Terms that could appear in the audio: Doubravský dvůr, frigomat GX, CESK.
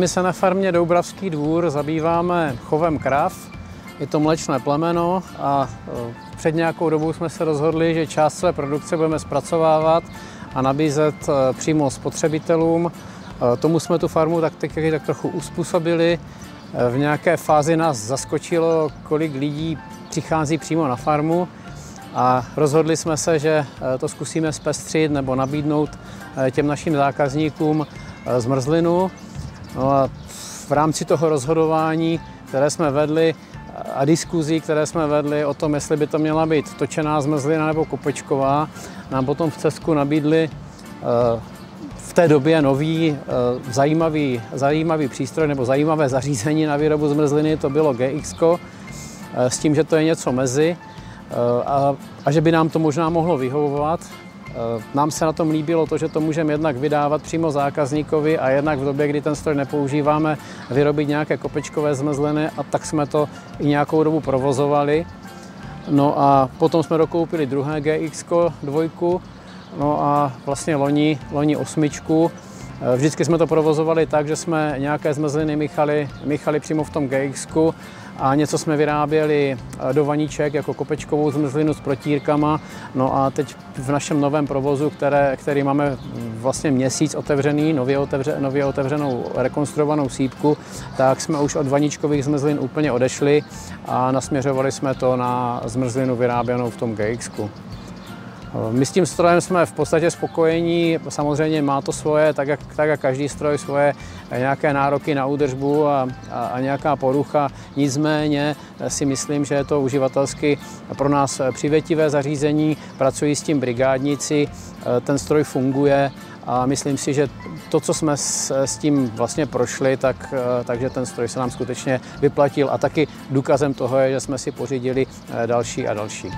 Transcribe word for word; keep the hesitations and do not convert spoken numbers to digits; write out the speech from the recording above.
My se na farmě Doubravský dvůr zabýváme chovem krav. Je to mléčné plemeno a před nějakou dobou jsme se rozhodli, že část své produkce budeme zpracovávat a nabízet přímo spotřebitelům. Tomu jsme tu farmu tak, tak, tak trochu uspůsobili. V nějaké fázi nás zaskočilo, kolik lidí přichází přímo na farmu, a rozhodli jsme se, že to zkusíme zpestřit nebo nabídnout těm našim zákazníkům zmrzlinu. No a v rámci toho rozhodování, které jsme vedli, a diskuzí, které jsme vedli o tom, jestli by to měla být točená zmrzlina nebo kopečková, nám potom v Cesku nabídli v té době nový zajímavý, zajímavý přístroj nebo zajímavé zařízení na výrobu zmrzliny, to bylo G X ko, s tím, že to je něco mezi a, a že by nám to možná mohlo vyhovovat. Nám se na tom líbilo to, že to můžeme jednak vydávat přímo zákazníkovi a jednak v době, kdy ten stroj nepoužíváme, vyrobit nějaké kopečkové zmrzliny, a tak jsme to i nějakou dobu provozovali. No a potom jsme dokoupili druhé G X dvě, no a vlastně loni, loni osmičku. Vždycky jsme to provozovali tak, že jsme nějaké zmrzliny míchali, míchali přímo v tom G X ku a něco jsme vyráběli do vaníček jako kopečkovou zmrzlinu s protírkama. No a teď v našem novém provozu, které, který máme vlastně měsíc otevřený, nově, otevře, nově otevřenou rekonstruovanou sýpku, tak jsme už od vaníčkových zmrzlin úplně odešli a nasměřovali jsme to na zmrzlinu vyráběnou v tom G X ku. My s tím strojem jsme v podstatě spokojení, samozřejmě má to svoje, tak jak, tak jak každý stroj, svoje nějaké nároky na údržbu a, a, a nějaká porucha. Nicméně si myslím, že je to uživatelsky pro nás přivětivé zařízení, pracují s tím brigádníci, ten stroj funguje a myslím si, že to, co jsme s, s tím vlastně prošli, tak, takže ten stroj se nám skutečně vyplatil, a taky důkazem toho je, že jsme si pořídili další a další.